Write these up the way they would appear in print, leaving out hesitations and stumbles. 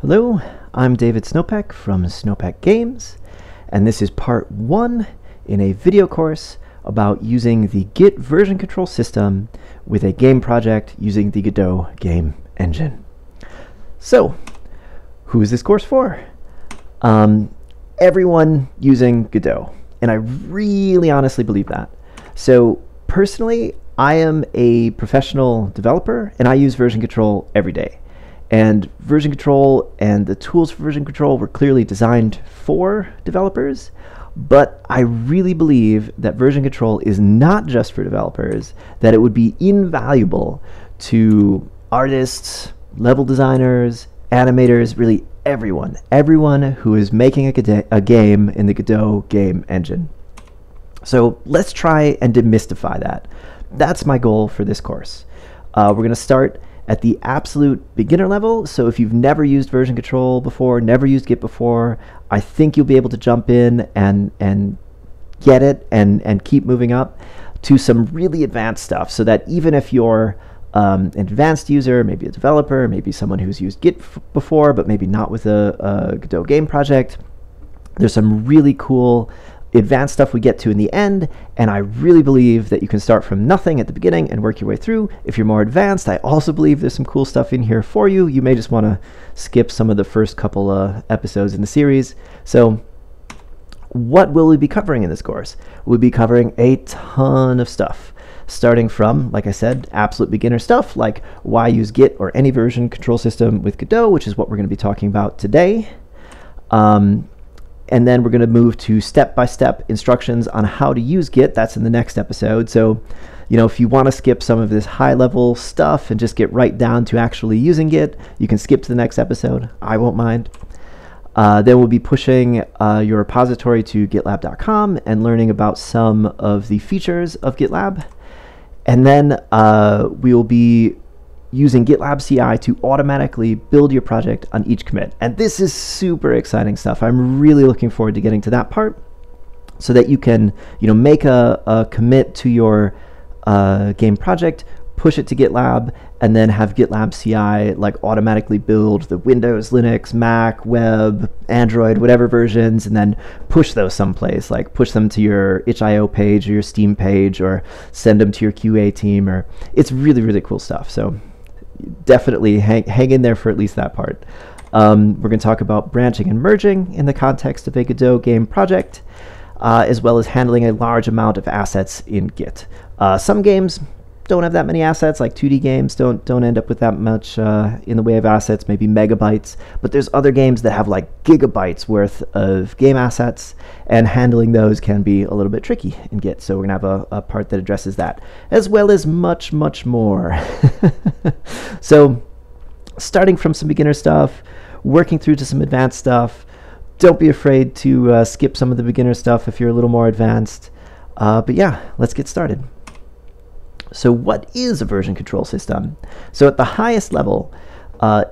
Hello, I'm David Snopek from Snopek Games, and this is part one in a video course about using the Git version control system with a game project using the Godot game engine. So, who is this course for? Everyone using Godot, and I really honestly believe that. So, personally, I am a professional developer, and I use version control every day. And version control and the tools for version control were clearly designed for developers, but I really believe that version control is not just for developers, that it would be invaluable to artists, level designers, animators, really everyone who is making a game in the Godot game engine. So let's try and demystify that. That's my goal for this course. We're going to start at the absolute beginner level, so if you've never used version control before, never used Git before, I think you'll be able to jump in and get it and keep moving up to some really advanced stuff, so that even if you're an advanced user, maybe a developer, maybe someone who's used Git before, but maybe not with a Godot game project, there's some really cool advanced stuff we get to in the end, and I really believe that you can start from nothing at the beginning and work your way through. If you're more advanced, I also believe there's some cool stuff in here for you. You may just want to skip some of the first couple episodes in the series. So what will we be covering in this course? We'll be covering a ton of stuff, starting from, like I said, absolute beginner stuff, like why use Git or any version control system with Godot, which is what we're going to be talking about today. And then we're going to move to step-by-step instructions on how to use Git. That's in the next episode. So, you know, if you want to skip some of this high-level stuff and just get right down to actually using Git, you can skip to the next episode. I won't mind. Then we'll be pushing your repository to GitLab.com and learning about some of the features of GitLab. And then we will be using GitLab CI to automatically build your project on each commit. And this is super exciting stuff. I'm really looking forward to getting to that part so that you can, you know, make a commit to your game project, push it to GitLab, and then have GitLab CI like automatically build the Windows, Linux, Mac, web, Android, whatever versions, and then push those someplace, like push them to your itch.io page or your Steam page, or send them to your QA team, or it's really cool stuff. So definitely hang in there for at least that part. We're going to talk about branching and merging in the context of a Godot game project, as well as handling a large amount of assets in Git. Some games don't have that many assets, like 2D games don't end up with that much in the way of assets, maybe megabytes, but there's other games that have like gigabytes worth of game assets, and handling those can be a little bit tricky in Git, so we're gonna have a part that addresses that, as well as much more. So starting from some beginner stuff, working through to some advanced stuff. Don't be afraid to skip some of the beginner stuff if you're a little more advanced, but yeah, let's get started. So what is a version control system? So at the highest level,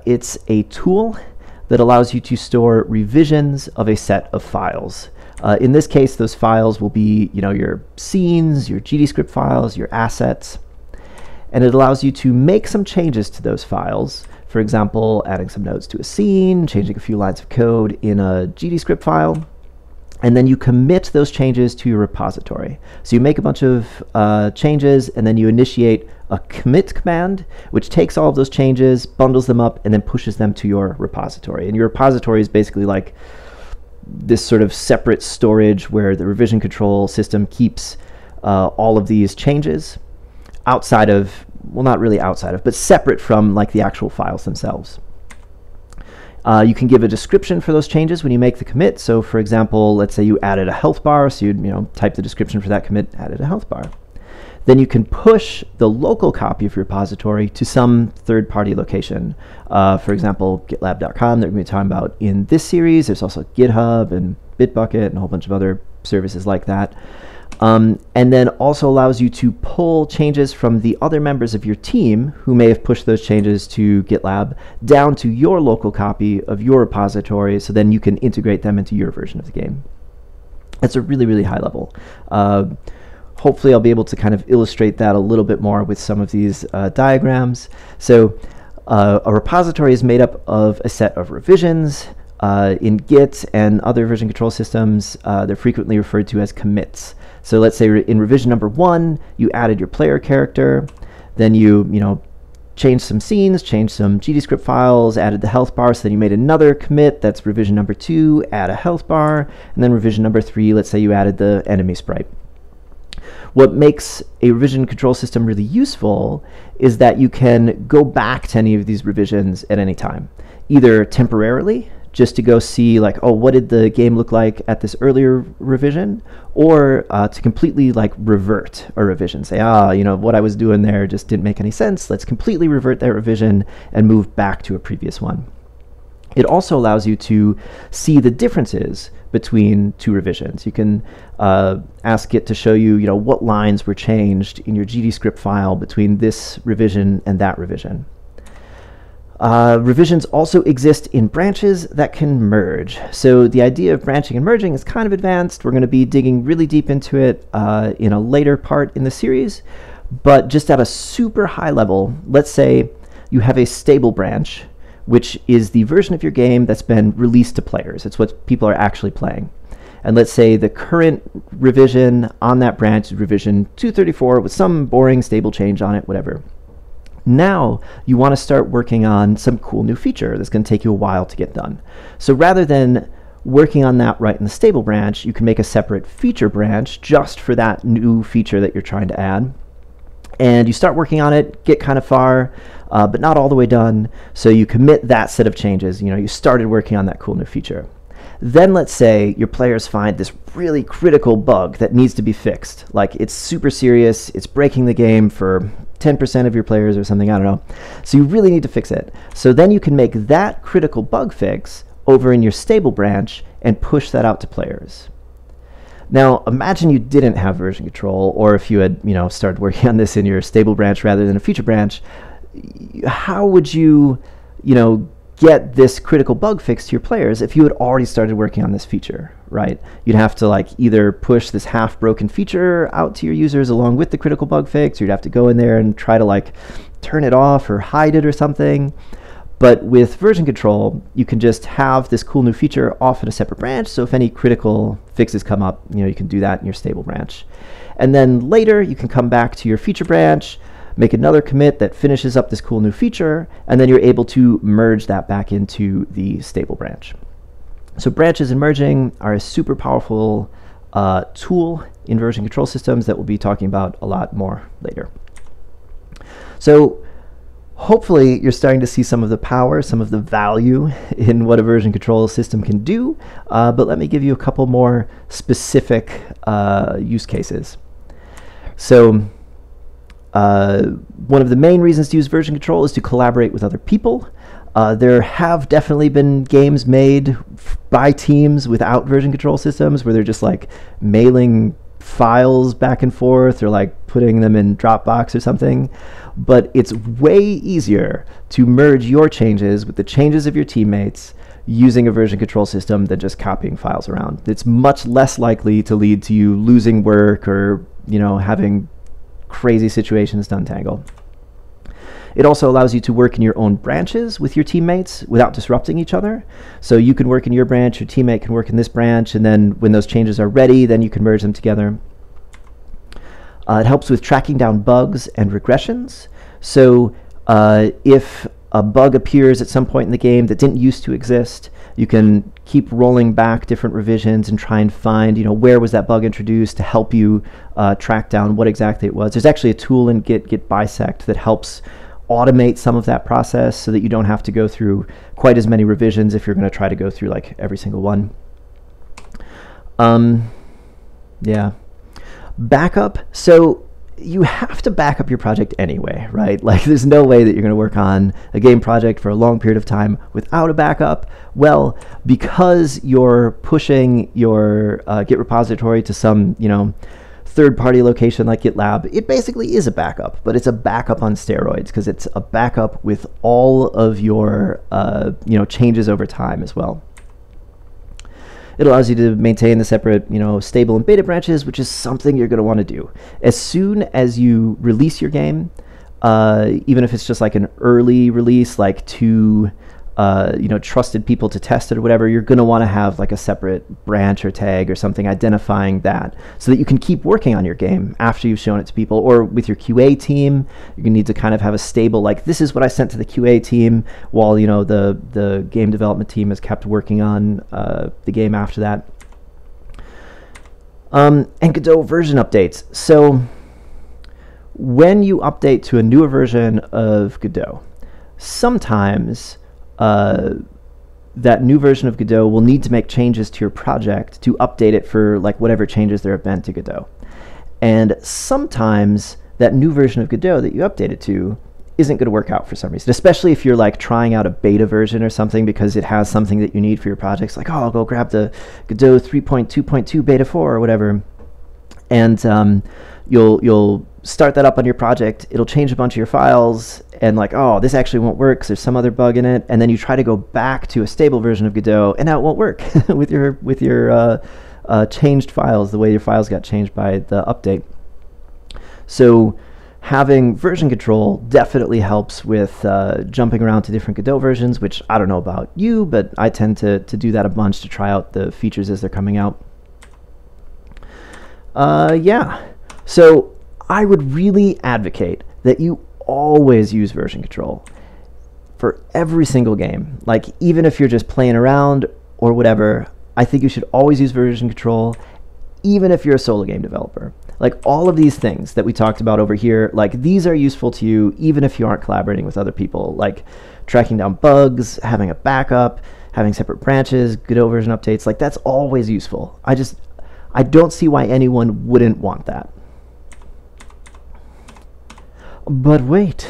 it's a tool that allows you to store revisions of a set of files. In this case, those files will be, you know, your scenes, your GDScript files, your assets, and it allows you to make some changes to those files. For example, adding some nodes to a scene, changing a few lines of code in a GDScript file, and then you commit those changes to your repository. So you make a bunch of changes, and then you initiate a commit command, which takes all of those changes, bundles them up, and then pushes them to your repository. And your repository is basically like this sort of separate storage where the revision control system keeps all of these changes outside of, well, not really outside of, but separate from like the actual files themselves. You can give a description for those changes when you make the commit. So for example, let's say you added a health bar, so you'd, you know, type the description for that commit, added a health bar. Then you can push the local copy of your repository to some third-party location. For example, GitLab.com that we're going to be talking about in this series. There's also GitHub and Bitbucket and a whole bunch of other services like that. And then also allows you to pull changes from the other members of your team who may have pushed those changes to GitLab down to your local copy of your repository, so then you can integrate them into your version of the game. That's a really high level. Hopefully I'll be able to kind of illustrate that a little bit more with some of these diagrams. So A repository is made up of a set of revisions. In Git and other version control systems, they're frequently referred to as commits. So let's say in revision number 1, you added your player character, then you changed some scenes, changed some GDScript files, added the health bar, so then you made another commit, that's revision number 2, add a health bar, and then revision number 3, let's say you added the enemy sprite. What makes a revision control system really useful is that you can go back to any of these revisions at any time, either temporarily, just to go see like, oh, what did the game look like at this earlier revision, or to completely like revert a revision, say, ah, you know, what I was doing there just didn't make any sense, let's completely revert that revision and move back to a previous one. It also allows you to see the differences between two revisions. You can ask it to show you, you know, what lines were changed in your GDScript file between this revision and that revision. Revisions also exist in branches that can merge. So the idea of branching and merging is kind of advanced. We're going to be digging really deep into it in a later part in the series. But just at a super high level, let's say you have a stable branch, which is the version of your game that's been released to players. It's what people are actually playing. And let's say the current revision on that branch is revision 234 with some boring stable change on it, whatever. Now you want to start working on some cool new feature that's going to take you a while to get done. So rather than working on that right in the stable branch, you can make a separate feature branch just for that new feature that you're trying to add. And you start working on it, get kind of far, but not all the way done. So you commit that set of changes. You know, you started working on that cool new feature. Then let's say your players find this really critical bug that needs to be fixed. Like, it's super serious, it's breaking the game for 10% of your players or something, I don't know. So you really need to fix it. So then you can make that critical bug fix over in your stable branch and push that out to players. Now, imagine you didn't have version control, or if you had, you know, started working on this in your stable branch rather than a feature branch, how would you, you know, get this critical bug fix to your players if you had already started working on this feature, right? You'd have to like either push this half broken feature out to your users along with the critical bug fix, or you'd have to go in there and try to like turn it off or hide it or something. But with version control, you can just have this cool new feature off in a separate branch, so if any critical fixes come up, you know, you can do that in your stable branch. And then later, you can come back to your feature branch, make another commit that finishes up this cool new feature, and then you're able to merge that back into the stable branch. So branches and merging are a super powerful tool in version control systems that we'll be talking about a lot more later. So hopefully you're starting to see some of the power, some of the value in what a version control system can do, but let me give you a couple more specific use cases. So one of the main reasons to use version control is to collaborate with other people. There have definitely been games made by teams without version control systems where they're just like mailing files back and forth or like putting them in Dropbox or something. But it's way easier to merge your changes with the changes of your teammates using a version control system than just copying files around. It's much less likely to lead to you losing work or, you know, having crazy situations to untangle. It also allows you to work in your own branches with your teammates without disrupting each other. So you can work in your branch, your teammate can work in this branch, and then when those changes are ready, then you can merge them together. It helps with tracking down bugs and regressions. So if a bug appears at some point in the game that didn't used to exist, you can keep rolling back different revisions and try and find, you know, where was that bug introduced to help you track down what exactly it was. There's actually a tool in Git, Git bisect, that helps automate some of that process so that you don't have to go through quite as many revisions if you're going to try to go through like every single one. Yeah. Backup. So you have to back up your project anyway, right? Like, there's no way that you're going to work on a game project for a long period of time without a backup. Well, because you're pushing your Git repository to some, you know, third-party location like GitLab, it basically is a backup, but it's a backup on steroids because it's a backup with all of your, you know, changes over time as well. It allows you to maintain the separate, you know, stable and beta branches, which is something you're going to want to do. As soon as you release your game, even if it's just like an early release, like to trusted people to test it or whatever, you're going to want to have like a separate branch or tag or something identifying that so that you can keep working on your game after you've shown it to people. Or with your QA team, you're going to need to kind of have a stable, like, this is what I sent to the QA team, while, you know, the game development team has kept working on the game after that. And Godot version updates. So when you update to a newer version of Godot, sometimes that new version of Godot will need to make changes to your project to update it for like whatever changes there have been to Godot. And sometimes that new version of Godot that you updated to isn't going to work out for some reason, especially if you're like trying out a beta version or something because it has something that you need for your projects, like, oh, I'll go grab the Godot 3.2.2 beta 4 or whatever, and you'll start that up on your project, it'll change a bunch of your files, and like, oh, this actually won't work because there's some other bug in it, and then you try to go back to a stable version of Godot, and now it won't work with your changed files, the way your files got changed by the update. So having version control definitely helps with jumping around to different Godot versions, which I don't know about you, but I tend to do that a bunch to try out the features as they're coming out. Yeah, so I would really advocate that you always use version control for every single game. Like, even if you're just playing around or whatever, I think you should always use version control, even if you're a solo game developer. Like, all of these things that we talked about over here, like, these are useful to you even if you aren't collaborating with other people, like tracking down bugs, having a backup, having separate branches, Godot version updates, like, that's always useful. I don't see why anyone wouldn't want that. But wait,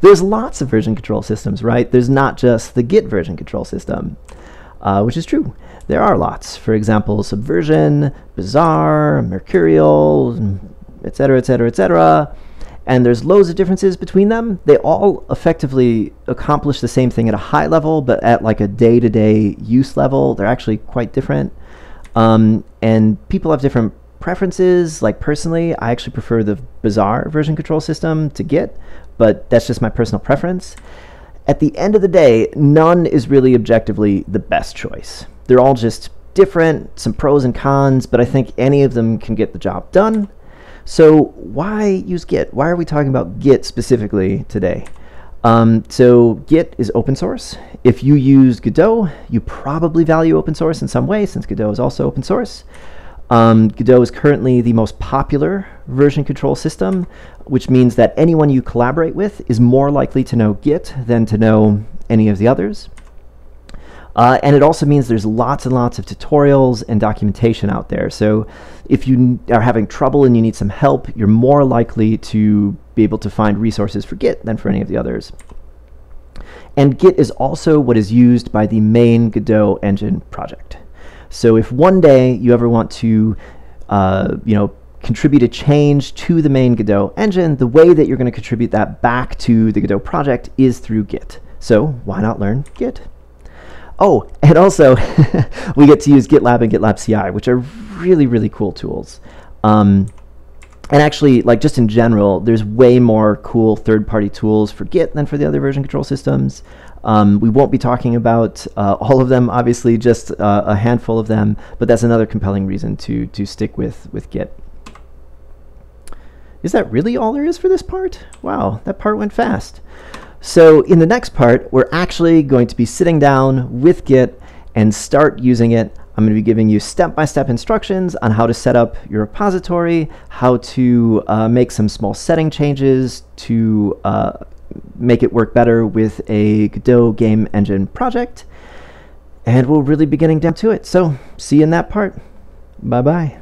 there's lots of version control systems, right? There's not just the Git version control system, which is true. There are lots. For example, Subversion, Bazaar, Mercurial, etc., etc., etc. And there's loads of differences between them. They all effectively accomplish the same thing at a high level, but at like a day-to-day use level, they're actually quite different. And people have different preferences. Like, personally, I actually prefer the Bazaar version control system to Git, but that's just my personal preference. At the end of the day, none is really objectively the best choice. They're all just different, some pros and cons, but I think any of them can get the job done. So why use Git? Why are we talking about Git specifically today? So Git is open source. If you use Godot, you probably value open source in some way, since Godot is also open source. Godot is currently the most popular version control system, which means that anyone you collaborate with is more likely to know Git than to know any of the others. And it also means there's lots and lots of tutorials and documentation out there. So if you are having trouble and you need some help, you're more likely to be able to find resources for Git than for any of the others. And Git is also what is used by the main Godot engine project. So if one day you ever want to, contribute a change to the main Godot engine, the way that you're going to contribute that back to the Godot project is through Git. So why not learn Git? Oh, and also we get to use GitLab and GitLab CI, which are really, really cool tools. And actually, like, just in general, there's way more cool third-party tools for Git than for the other version control systems. We won't be talking about all of them, obviously, just a handful of them, but that's another compelling reason to stick with Git. Is that really all there is for this part? Wow, that part went fast. So in the next part, we're actually going to be sitting down with Git and start using it. I'm going to be giving you step-by-step instructions on how to set up your repository, how to make some small setting changes to make it work better with a Godot game engine project. And we'll really be getting down to it. So see you in that part. Bye-bye.